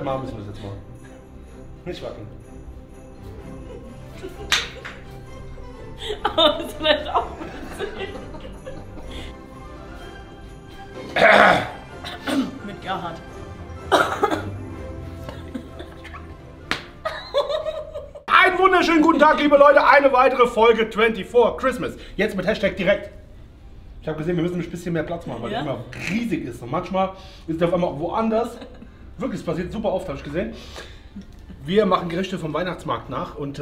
Mal müssen wir es jetzt machen. Nicht wackeln. Aber das bleibt auch mit Gerhard. Einen wunderschönen guten Tag, liebe Leute. Eine weitere Folge 24 Christmas. Jetzt mit Hashtag direkt. Ich habe gesehen, wir müssen ein bisschen mehr Platz machen, weil es immer riesig ist. Und manchmal ist es auf einmal woanders. Wirklich, es passiert super oft, habe ich gesehen. Wir machen Gerichte vom Weihnachtsmarkt nach und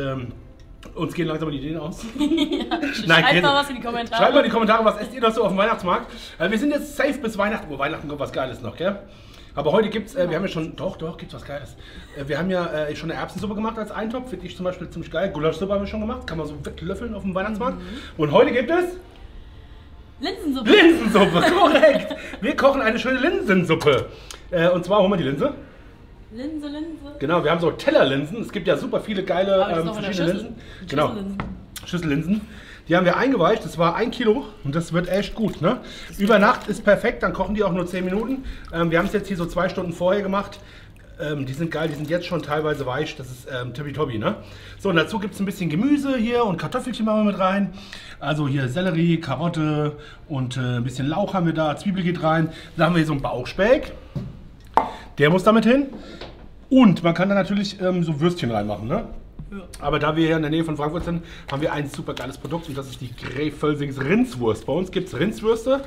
uns gehen langsam die Ideen aus. Schreibt mal was in die Kommentare. Schreibt mal in die Kommentare, was esst ihr noch so auf dem Weihnachtsmarkt? Wir sind jetzt safe bis Weihnachten. Oh, Weihnachten kommt was Geiles noch, gell? Aber heute gibt's, wir haben ja schon, doch, gibt's was Geiles. Wir haben ja schon eine Erbsensuppe gemacht als Eintopf, finde ich zum Beispiel ziemlich geil. Gulaschsuppe haben wir schon gemacht, kann man so weglöffeln auf dem Weihnachtsmarkt. Und heute gibt es... Linsensuppe. Linsensuppe, korrekt. Wir kochen eine schöne Linsensuppe. Und zwar holen wir die Linse. Linse. Genau, wir haben so Tellerlinsen. Es gibt ja super viele geile verschiedene Linsen. Genau. Schüssellinsen. Die haben wir eingeweicht. Das war 1 Kilo und das wird echt gut. Ne? Über Nacht ist perfekt, dann kochen die auch nur 10 Minuten. Wir haben es jetzt hier so 2 Stunden vorher gemacht. Die sind geil, die sind jetzt schon teilweise weich. Das ist tippitoppi, ne? So, und dazu gibt es ein bisschen Gemüse hier und Kartoffelchen machen wir mit rein. Also hier Sellerie, Karotte und ein bisschen Lauch haben wir da, Zwiebel geht rein. Dann haben wir hier so einen Bauchspeck. Der muss damit hin. Und man kann da natürlich so Würstchen reinmachen, ne? Ja. Aber da wir hier in der Nähe von Frankfurt sind, haben wir ein super geiles Produkt und das ist die Gref Völsings Rindswurst. Bei uns gibt es Rindswürste.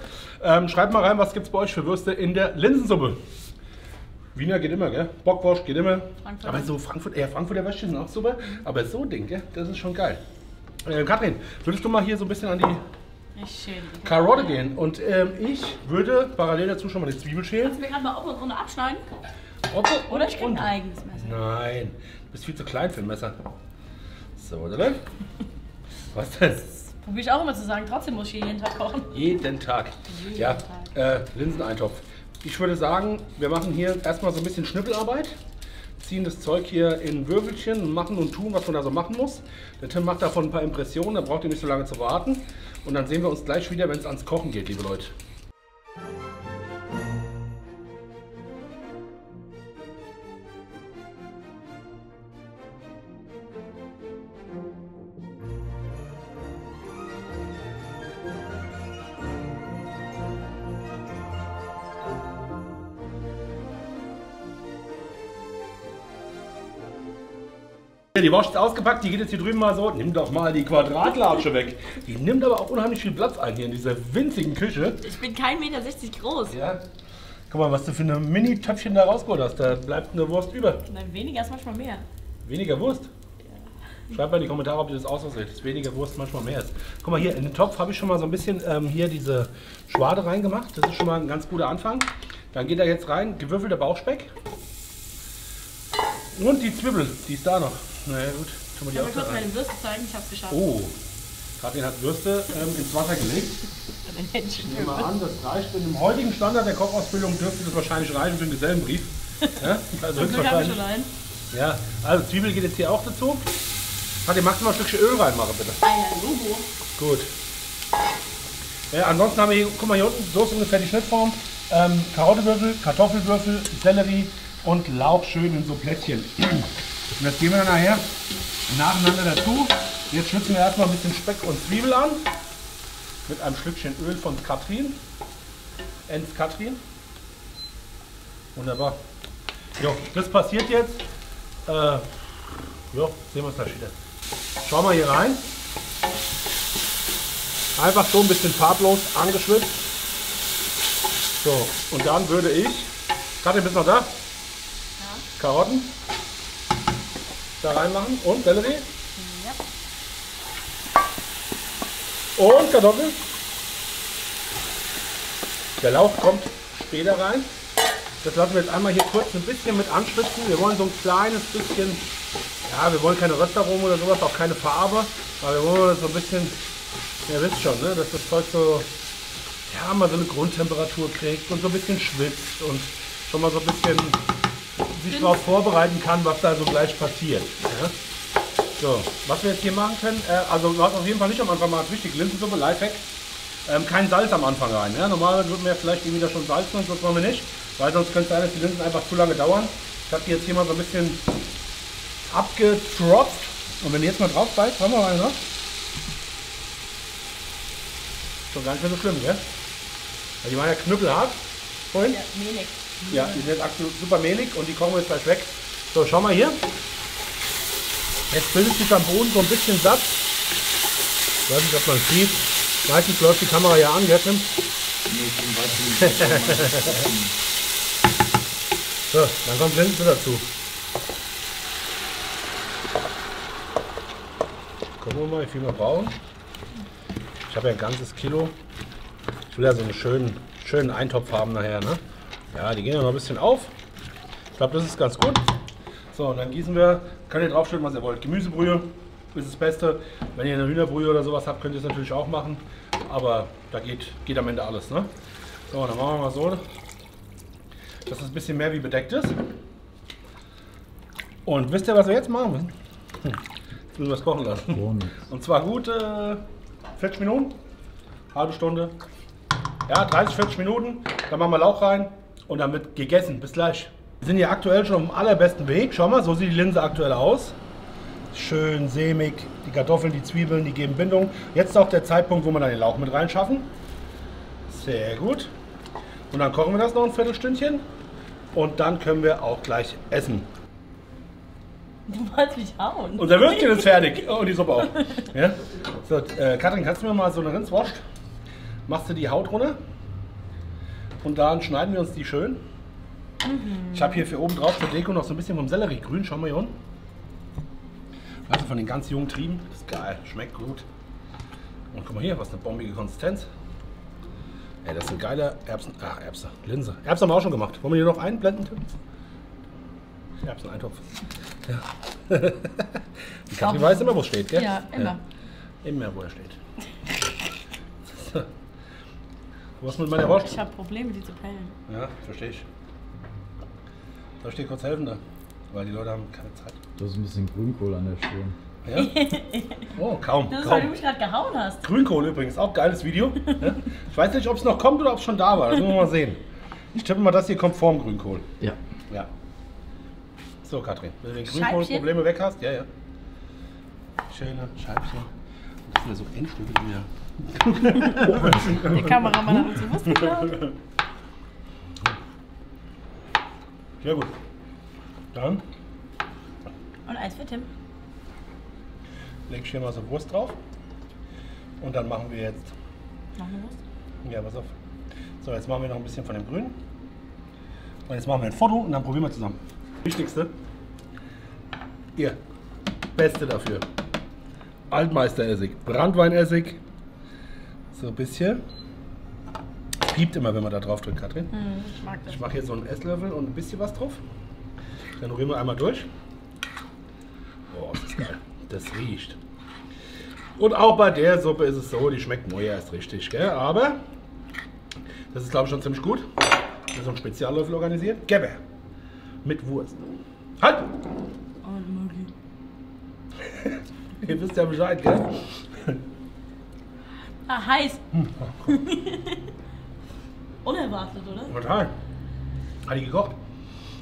Schreibt mal rein, was gibt es bei euch für Würste in der Linsensuppe? Wiener geht immer, gell? Bockwurst geht immer. Frankfurt. Aber so Frankfurter Würstchen sind auch super. Aber so Ding, gell? Das ist schon geil. Katrin, würdest du mal hier so ein bisschen an die Karotte gehen? Und ich würde parallel dazu schon mal die Zwiebel schälen. Kannst du mir gerade mal auf und runter abschneiden? Oder ich krieg ein eigenes Messer. Nein, du bist viel zu klein für ein Messer. So, oder? Was ist das? Probiere ich auch immer zu sagen, trotzdem muss ich jeden Tag kochen. Jeden Tag. Ja, Linseneintopf. Ich würde sagen, wir machen hier erstmal so ein bisschen Schnippelarbeit. Ziehen das Zeug hier in Würfelchen, machen und tun, was man da so machen muss. Der Tim macht davon ein paar Impressionen, da braucht ihr nicht so lange zu warten. Und dann sehen wir uns gleich wieder, wenn es ans Kochen geht, liebe Leute. Die Wurst ist ausgepackt, die geht jetzt hier drüben mal so, nimm doch mal die Quadratlatsche weg. Die nimmt aber auch unheimlich viel Platz ein hier in dieser winzigen Küche. Ich bin kein 1,60 Meter groß. Ja. Guck mal, was du für ein Mini-Töpfchen da rausgeholt hast, da bleibt eine Wurst über. Nein, weniger ist manchmal mehr. Weniger Wurst? Ja. Schreibt mal in die Kommentare, ob ihr das ausseht, dass weniger Wurst manchmal mehr ist. Guck mal hier, in den Topf habe ich schon mal so ein bisschen hier diese Schwade reingemacht. Das ist schon mal ein ganz guter Anfang. Dann geht da jetzt rein, gewürfelter Bauchspeck. Und die Zwiebel, die ist da noch. Naja, gut. Kann man die auch kurz meine Würste zeigen? Ich hab's geschafft. Oh, Katrin hat Würste ins Wasser gelegt. Ich nehme mal an, das reicht. In dem heutigen Standard der Kochausbildung dürfte das wahrscheinlich reichen für den Gesellenbrief. Ja? Also höchstwahrscheinlich. Ja, also Zwiebel geht jetzt hier auch dazu. Katrin, magst du mal ein Stückchen Öl reinmachen, bitte? Ah ja, Logo. Gut. Ja, ansonsten haben wir hier, guck mal hier unten, so ist ungefähr die Schnittform. Karottewürfel, Kartoffelwürfel, Sellerie und Lauch schön in so Plättchen. Und das geben wir dann nachher nacheinander dazu. Jetzt schützen wir erstmal ein bisschen Speck und Zwiebel an. Mit einem Schlückchen Öl von Katrin. Wunderbar. Jo, das passiert jetzt. Jo, sehen wir uns gleich wieder. Schauen wir hier rein. Einfach so ein bisschen farblos angeschwitzt. So, und dann würde ich... Katrin, bist du noch da? Ja. Karotten da reinmachen und Sellerie. Ja. Und Kartoffeln. Der Lauch kommt später rein. Das lassen wir jetzt einmal hier kurz ein bisschen mit anschwitzen. Wir wollen so ein kleines bisschen, ja, wir wollen keine Röstaromen oder sowas, auch keine Farbe, aber wir wollen so ein bisschen, ihr wisst schon, ne, dass das Zeug so, ja, mal so eine Grundtemperatur kriegt und so ein bisschen schwitzt und schon mal so ein bisschen sich darauf vorbereiten kann, was da so gleich passiert. Ja? So, was wir jetzt hier machen können, also was auf jeden Fall nicht am Anfang mal wichtig, Linsensuppe, Lifehack, kein Salz am Anfang rein. Ja? Normalerweise würden wir vielleicht irgendwie da schon salzen, das wollen wir nicht, weil sonst könnte es sein, dass die Linsen einfach zu lange dauern. Ich habe die jetzt hier mal so ein bisschen abgetropft. Und wenn du jetzt mal drauf beißt, haben wir mal noch. Schon gar nicht mehr so schlimm, gell? Weil die waren ja knüppelhart vorhin. Ja, mehlig. Ja, die sind jetzt absolut super mehlig und die kommen jetzt gleich weg. So, schau mal hier. Jetzt bildet sich am Boden so ein bisschen Satz. Ich weiß nicht, ob man sieht. Meistens läuft die Kamera ja an, gell? Nee, ich weiß nicht. So, dann kommt hinten dazu. Gucken wir mal, wie viel wir brauchen. Ich habe ja ein ganzes Kilo. Ich will ja so einen schönen Eintopf haben nachher. Ne? Ja, die gehen ja noch ein bisschen auf. Ich glaube, das ist ganz gut. So, und dann gießen wir. Könnt ihr draufstellen, was ihr wollt. Gemüsebrühe ist das Beste. Wenn ihr eine Hühnerbrühe oder sowas habt, könnt ihr es natürlich auch machen. Aber da geht am Ende alles. Ne? So, dann machen wir mal so, dass es ein bisschen mehr wie bedeckt ist. Und wisst ihr, was wir jetzt machen müssen? Jetzt müssen wir es kochen lassen. Und zwar gut 40 Minuten, halbe Stunde, ja 30, 40 Minuten. Dann machen wir Lauch rein und dann wird gegessen. Bis gleich. Wir sind hier aktuell schon am allerbesten Weg. Schau mal, so sieht die Linse aktuell aus. Schön sämig, die Kartoffeln, die Zwiebeln, die geben Bindung. Jetzt ist auch der Zeitpunkt, wo wir dann den Lauch mit reinschaffen. Sehr gut. Und dann kochen wir das noch ein Viertelstündchen und dann können wir auch gleich essen. Du wolltest mich hauen. Unser Würstchen ist fertig. Oh, die Suppe auch. Ja? So, Katrin, kannst du mir mal so eine Rindswurst? Machst du die Haut runter und dann schneiden wir uns die schön. Ich habe hier für oben drauf zur Deko noch so ein bisschen vom Selleriegrün. Schau mal hier unten. Also von den ganz jungen Trieben. Das ist geil, schmeckt gut. Und guck mal hier, was eine bombige Konsistenz. Ey, das ist ein geiler Erbsen. Ach, Erbsen. Linse. Erbsen haben wir auch schon gemacht. Wollen wir hier noch einblenden? Erbsen-Eintopf. Ja. Die Katrin weiß immer, wo es steht, gell? Ja, immer. Ja. Immer, wo er steht. So. Was mit meiner Wurst? Ich habe Probleme, die zu pellen. Ja, verstehe ich. Soll ich dir kurz helfen da? Weil die Leute haben keine Zeit. Du hast ein bisschen Grünkohl an der Stirn. Ja? Oh, kaum. Das ist, weil du mich gerade gehauen hast. Grünkohl übrigens, auch geiles Video. Ja? Ich weiß nicht, ob es noch kommt oder ob es schon da war. Das müssen wir mal sehen. Ich tippe mal, das hier kommt vorm Grünkohl. Ja. Ja. So, Katrin, wenn du den Grünkohl-Probleme weg hast, ja, ja. Schöne Scheibchen. Und das sind ja so Endstücke, die wir. Der Kameramann hat uns sowas geklaut. Sehr gut. Dann. Und eins für Tim. Leg ich hier mal so Wurst drauf und dann machen wir jetzt. Machen wir Wurst? Ja, pass auf. So, jetzt machen wir noch ein bisschen von dem Grün. Und jetzt machen wir ein Foto und dann probieren wir zusammen. Wichtigste, ihr Beste dafür. Altmeister-Essig, Brandweinessig. So ein bisschen. Piept immer, wenn man da drauf drückt, Katrin. Ich mag das. Ich mache jetzt so einen Esslöffel und ein bisschen was drauf. Dann rühren wir einmal durch. Oh, das ist geil. Das riecht. Und auch bei der Suppe ist es so, die schmeckt neu erst richtig, gell? Aber das ist, glaube ich, schon ziemlich gut. Das ist so ein Speziallöffel organisiert. Gäbe. Mit Wurst. Halt! Oh, ihr wisst ja Bescheid, gell? Ah, heiß. Unerwartet, oder? Total. Hat die gekocht.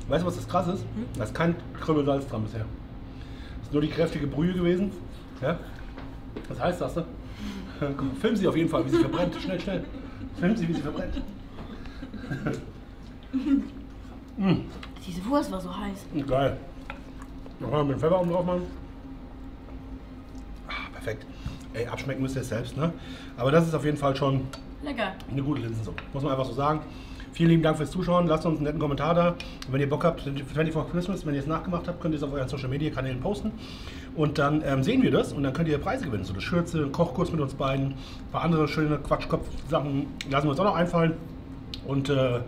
Weißt du, was das krass ist? Da ist kein Krümelsalz dran bisher. Nur die kräftige Brühe gewesen. Ja? Was heißt das? Ne? Film sie auf jeden Fall, wie sie verbrennt. Schnell, schnell. Film sie, wie sie verbrennt. Diese Wurst war so heiß. Geil. Nochmal mit dem Pfeffer oben drauf machen. Ah, perfekt. Ey, abschmecken müsst ihr es selbst. Ne? Aber das ist auf jeden Fall schon lecker. Eine gute Linsensuppe. Muss man einfach so sagen. Vielen lieben Dank fürs Zuschauen. Lasst uns einen netten Kommentar da. Und wenn ihr Bock habt, 24 Christmas, wenn ihr es nachgemacht habt, könnt ihr es auf euren Social Media Kanälen posten. Und dann sehen wir das und dann könnt ihr Preise gewinnen. So eine Schürze, einen Kochkurs mit uns beiden, ein paar andere schöne Quatschkopf-Sachen lassen wir uns auch noch einfallen. Und ja,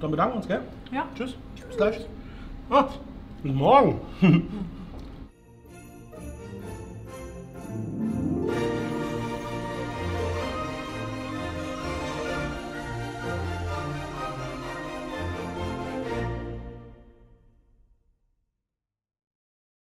dann bedanken wir uns, gell? Ja. Tschüss. Bis gleich. Ah, bis morgen.